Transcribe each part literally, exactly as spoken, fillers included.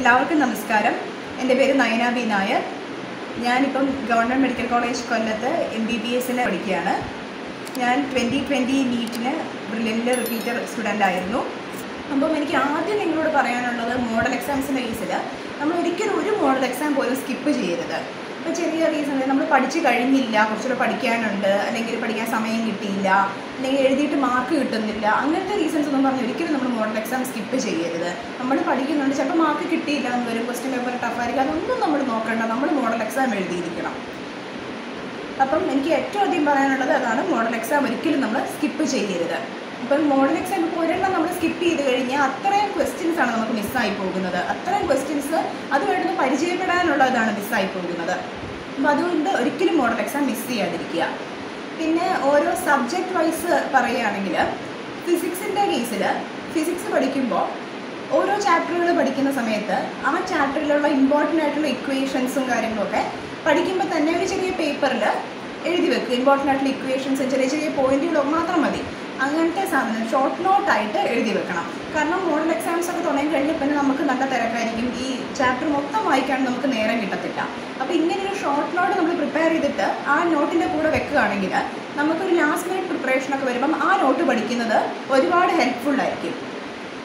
എല്ലാവർക്കും നമസ്കാരം. എൻ്റെ പേര് നയന ബി നായർ. ഞാനിപ്പം ഗവൺമെൻറ് മെഡിക്കൽ കോളേജ് കൊല്ലത്ത് എം ബി ബി എസിന് പഠിക്കുകയാണ്. ഞാൻ ട്വൻറ്റി ട്വൻറ്റി നീറ്റിന് ബ്രില്യൻ്റ് റിപ്പീറ്റർ സ്റ്റുഡൻ്റ് ആയിരുന്നു. അപ്പം എനിക്ക് ആദ്യം നിങ്ങളോട് പറയാനുള്ളത് മോഡൽ എക്സാംസിൻ്റെ കേസിൽ നമ്മൾ ഒരിക്കലും ഒരു മോഡൽ എക്സാം പോലും സ്കിപ്പ് ചെയ്യരുത്. ഇപ്പോൾ ചെറിയ റീസൺ നമ്മൾ പഠിച്ചു കഴിഞ്ഞില്ല, കുറച്ചുകൂടെ പഠിക്കാനുണ്ട്, അല്ലെങ്കിൽ പഠിക്കാൻ സമയം കിട്ടിയില്ല, അല്ലെങ്കിൽ എഴുതിയിട്ട് മാർക്ക് കിട്ടുന്നില്ല, അങ്ങനത്തെ റീസൺസ് ഒന്നും പറഞ്ഞ് ഒരിക്കലും നമ്മൾ മോഡൽ എക്സാം സ്കിപ്പ് ചെയ്യരുത്. നമ്മൾ പഠിക്കുന്നുണ്ട്, ചിലപ്പോൾ മാർക്ക് കിട്ടിയില്ല എന്ന് വരും, ക്വസ്റ്റ്യൻ പേപ്പർ ടഫായിരിക്കും, അതൊന്നും നമ്മൾ നോക്കണ്ട, നമ്മൾ മോഡൽ എക്സാം എഴുതിയിരിക്കണം. അപ്പം എനിക്ക് ഏറ്റവും അധികം പറയാനുള്ളത് അതാണ്, മോഡൽ എക്സാം ഒരിക്കലും നമ്മൾ സ്കിപ്പ് ചെയ്യരുത്. അപ്പം മോഡൽ എക്സാം ഇപ്പോൾ ഒരെണ്ണം നമ്മൾ സ്കിപ്പ് ചെയ്ത് കഴിഞ്ഞാൽ അത്രയും ക്വസ്റ്റ്യൻസാണ് നമുക്ക് മിസ്സായി പോകുന്നത്. അത്രയും ക്വസ്റ്റ്യൻസ് അതുമായിട്ടൊന്ന് പരിചയപ്പെടാനുള്ളതാണ് മിസ്സായി പോകുന്നത്. അപ്പോൾ അതുകൊണ്ട് ഒരിക്കലും മോഡൽ എക്സാം മിസ് ചെയ്യാതിരിക്കുക. പിന്നെ ഓരോ സബ്ജക്റ്റ് വൈസ് പറയുകയാണെങ്കിൽ ഫിസിക്സിൻ്റെ കേസിൽ ഫിസിക്സ് പഠിക്കുമ്പോൾ ഓരോ ചാപ്റ്ററുകൾ പഠിക്കുന്ന സമയത്ത് ആ ചാപ്റ്ററിലുള്ള ഇമ്പോർട്ടൻ്റ് ആയിട്ടുള്ള ഇക്വേഷൻസും കാര്യങ്ങളൊക്കെ പഠിക്കുമ്പോൾ തന്നെ ഒരു ചെറിയ പേപ്പറിൽ എഴുതി വെക്കുക. ഇമ്പോർട്ടൻ്റ് ആയിട്ടുള്ള ഇക്വേഷൻസ്, ചെറിയ ചെറിയ പോയിൻറ്റുകളൊക്കെ മാത്രം മതി, അങ്ങനത്തെ സാധനം ഷോർട്ട് നോട്ടായിട്ട് എഴുതി വെക്കണം. കാരണം മോഡൽ എക്സാംസൊക്കെ തുടങ്ങി കഴിഞ്ഞാൽ പിന്നെ നമുക്ക് നല്ല തിരക്കായിരിക്കും, ഈ ചാപ്റ്റർ മൊത്തം വായിക്കാൻ നമുക്ക് നേരം കിട്ടത്തില്ല. അപ്പോൾ ഇങ്ങനെയൊരു ഷോർട്ട് നോട്ട് നമ്മൾ പ്രിപ്പയർ ചെയ്തിട്ട് ആ നോട്ടിൻ്റെ കൂടെ വെക്കുകയാണെങ്കിൽ നമുക്കൊരു ലാസ്റ്റ് മിനിറ്റ് പ്രിപ്പറേഷനൊക്കെ വരുമ്പം ആ നോട്ട് പഠിക്കുന്നത് ഒരുപാട് ഹെൽപ്ഫുള്ളായിരിക്കും.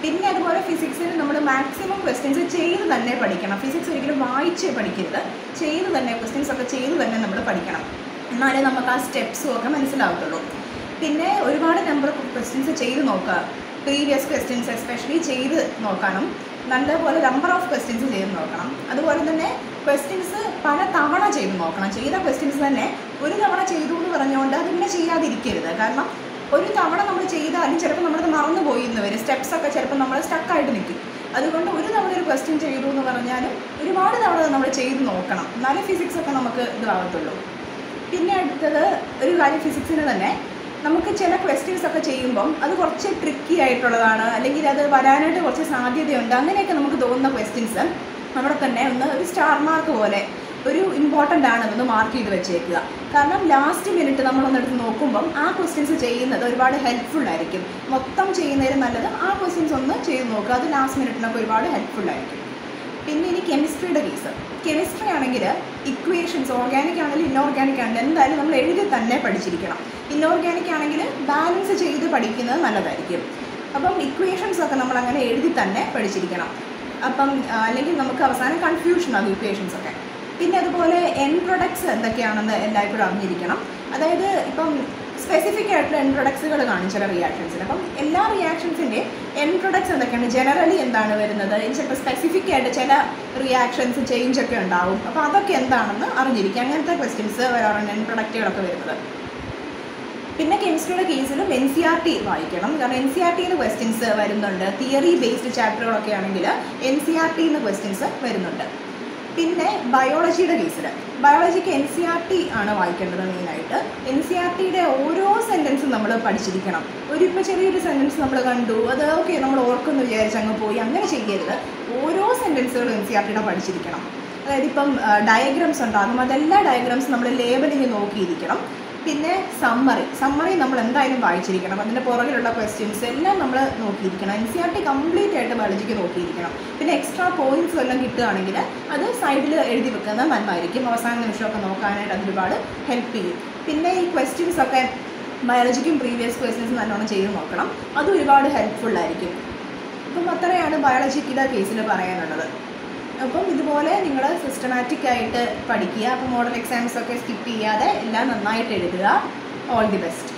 പിന്നെ അതുപോലെ ഫിസിക്സിൽ നമ്മൾ മാക്സിമം ക്വസ്റ്റ്യൻസ് ചെയ്ത് തന്നെ പഠിക്കണം. ഫിസിക്സ് ഒരിക്കലും വായിച്ച് പഠിക്കരുത്, ചെയ്ത് തന്നെ ക്വസ്റ്റ്യൻസ് ഒക്കെ ചെയ്ത് തന്നെ നമ്മൾ പഠിക്കണം, എന്നാലേ നമുക്ക് ആ സ്റ്റെപ്സും ഒക്കെ മനസ്സിലാവത്തുള്ളൂ. പിന്നെ ഒരുപാട് നമ്പർ ക്വസ്റ്റ്യൻസ് ചെയ്ത് നോക്കുക, പ്രീവിയസ് ക്വസ്റ്റ്യൻസ് എസ്പെഷ്യലി ചെയ്ത് നോക്കണം, നല്ലപോലെ നമ്പർ ഓഫ് ക്വസ്റ്റ്യൻസ് ചെയ്ത് നോക്കണം. അതുപോലെ തന്നെ ക്വസ്റ്റ്യൻസ് പല തവണ ചെയ്ത് നോക്കണം. ചെയ്ത ക്വസ്റ്റ്യൻസ് തന്നെ ഒരു തവണ ചെയ്തു എന്ന് പറഞ്ഞുകൊണ്ട് അതിങ്ങനെ ചെയ്യാതിരിക്കരുത്. കാരണം ഒരു തവണ നമ്മൾ ചെയ്താലും ചിലപ്പോൾ നമ്മളത് മറന്നു പോയി എന്ന് വരും, സ്റ്റെപ്സൊക്കെ ചിലപ്പോൾ നമ്മൾ സ്റ്റക്കായിട്ട് നിൽക്കും. അതുകൊണ്ട് ഒരു തവണ ഒരു ക്വസ്റ്റ്യൻ ചെയ്തു എന്ന് പറഞ്ഞാലും ഒരുപാട് തവണ നമ്മൾ ചെയ്ത് നോക്കണം, എന്നാലേ ഫിസിക്സൊക്കെ നമുക്ക് ഇതാകത്തുള്ളൂ. പിന്നെ അടുത്തത് ഒരു കാര്യം, ഫിസിക്സിന് തന്നെ നമുക്ക് ചില ക്വസ്റ്റ്യൻസൊക്കെ ചെയ്യുമ്പം അത് കുറച്ച് ട്രിക്കി ആയിട്ടുള്ളതാണ്, അല്ലെങ്കിൽ അത് വരാനായിട്ട് കുറച്ച് സാധ്യതയുണ്ട്, അങ്ങനെയൊക്കെ നമുക്ക് തോന്നുന്ന ക്വസ്റ്റ്യൻസ് അവിടെ തന്നെ ഒന്ന് ഒരു സ്റ്റാർ മാർക്ക് പോലെ ഒരു ഇമ്പോർട്ടൻ്റ് ആണെന്ന് മാർക്ക് ചെയ്ത് വെച്ചേക്കുക. കാരണം ലാസ്റ്റ് മിനിറ്റ് നമ്മളൊന്നെടുത്ത് നോക്കുമ്പം ആ ക്വസ്റ്റ്യൻസ് ചെയ്യുന്നത് ഒരുപാട് ഹെൽപ്ഫുള്ളായിരിക്കും. മൊത്തം ചെയ്യുന്നതിന് നല്ലത് ആ ക്വസ്റ്റ്യൻസ് ഒന്ന് ചെയ്ത് നോക്കുക, അത് ലാസ്റ്റ് മിനിറ്റിനൊക്കെ ഒരുപാട് ഹെൽപ്ഫുള്ളായിരിക്കും. പിന്നെ ഇനി കെമിസ്ട്രിയുടെ കേസ്. കെമിസ്ട്രി ആണെങ്കിൽ ഇക്വേഷൻസ് ഓർഗാനിക് ആണെങ്കിലും ഇനോർഗാനിക് ആണെങ്കിലും എന്തായാലും നമ്മൾ എഴുതി തന്നെ പഠിച്ചിരിക്കണം. ഇനോർഗാനിക് ആണെങ്കിൽ ബാലൻസ് ചെയ്ത് പഠിക്കുന്നത് നല്ലതായിരിക്കും. അപ്പം ഇക്വേഷൻസൊക്കെ നമ്മളങ്ങനെ എഴുതി തന്നെ പഠിച്ചിരിക്കണം. അപ്പം അല്ലെങ്കിൽ നമുക്ക് അവസാനം കൺഫ്യൂഷനാകും ഇക്വേഷൻസൊക്കെ. പിന്നെ അതുപോലെ എൻ പ്രൊഡക്ട്സ് എന്തൊക്കെയാണെന്ന് എല്ലായ്പ്പോഴും അറിഞ്ഞിരിക്കണം. അതായത് ഇപ്പം സ്പെസിഫിക് ആയിട്ടുള്ള എൻ പ്രൊഡക്ട്സുകൾ കാണും ചില റിയാക്ഷൻസിന്. അപ്പം എല്ലാ റിയാക്ഷൻസിൻ്റെയും എൻ പ്രൊഡക്ട്സ് എന്തൊക്കെയാണ്, ജനറലി എന്താണ് വരുന്നത്, ചിലപ്പോൾ സ്പെസിഫിക് ആയിട്ട് ചില റിയാക്ഷൻസ് ചേഞ്ച് ഒക്കെ ഉണ്ടാവും, അപ്പോൾ അതൊക്കെ എന്താണെന്ന് അറിഞ്ഞിരിക്കുക. അങ്ങനത്തെ ക്വസ്റ്റ്യൻസ് വരാറുണ്ട് എൻ പ്രൊഡക്റ്റുകളൊക്കെ വരുന്നത്. പിന്നെ കെമിസ്ട്രിയുടെ കേസിലും എൻ സി ആർ ടി വായിക്കണം. കാരണം എൻ സി ആർ ടിയിൽ ക്വസ്റ്റ്യൻസ് വരുന്നുണ്ട്. തിയറി ബേസ്ഡ് ചാപ്റ്ററുകളൊക്കെ ആണെങ്കിൽ എൻ സി ആർ ടിയിൽ നിന്ന് ക്വസ്റ്റ്യൻസ് വരുന്നുണ്ട്. പിന്നെ ബയോളജിയുടെ കേസിൽ ബയോളജിക്ക് എൻ സി ആർ ടി ആണ് വായിക്കേണ്ടത് മെയിനായിട്ട്. എൻ സി ആർ ടിയുടെ ഓരോ സെൻറ്റൻസും നമ്മൾ പഠിച്ചിരിക്കണം. ഒരു ഇപ്പോൾ ചെറിയൊരു സെൻറ്റൻസ് നമ്മൾ കണ്ടു, അത് ഓക്കെ നമ്മൾ ഓർക്കുമെന്ന് വിചാരിച്ച് അങ്ങ് പോയി, അങ്ങനെ ചെയ്യരുത്. ഓരോ സെൻറ്റൻസുകളും എൻ സി ആർ ടിയുടെ പഠിച്ചിരിക്കണം. അതായത് ഇപ്പം ഡയഗ്രാംസ് ഉണ്ടാകും, അതെല്ലാ ഡയഗ്രാംസും നമ്മൾ ലേബലിങ് നോക്കിയിരിക്കണം. പിന്നെ സമ്മറി സമ്മറി നമ്മൾ എന്തായാലും വായിച്ചിരിക്കണം. അതിൻ്റെ പുറകിലുള്ള ക്വസ്റ്റ്യൻസ് എല്ലാം നമ്മൾ നോക്കിയിരിക്കണം. N C R T complete ആയിട്ട് ബയോളജിക്ക് നോക്കിയിരിക്കണം. പിന്നെ എക്സ്ട്രാ പോയിൻറ്റ്സ് എല്ലാം കിട്ടുകയാണെങ്കിൽ അത് സൈഡിൽ എഴുതി വെക്കുന്നത് നന്നായിരിക്കും. അവസാന നിമിഷമൊക്കെ നോക്കാനായിട്ട് അതൊരുപാട് ഹെൽപ്പ് ചെയ്യും. പിന്നെ ഈ ക്വസ്റ്റ്യൻസൊക്കെ ബയോളജിക്കും പ്രീവിയസ് ക്വസ്റ്റ്യൻസ് നല്ലോണം ചെയ്ത് നോക്കണം, അത് ഒരുപാട് ഹെൽപ്ഫുള്ളായിരിക്കും. അപ്പം അത്രയാണ് ബയോളജിക്കിൻ്റെ കേസിൽ പറയാനുള്ളത്. അപ്പം ഇതുപോലെ നിങ്ങൾ സിസ്റ്റമാറ്റിക്കായിട്ട് പഠിക്കുക. അപ്പോൾ മോഡൽ എക്സാംസൊക്കെ സ്കിപ്പ് ചെയ്യാതെ എല്ലാം നന്നായിട്ട് എഴുതുക. All the best.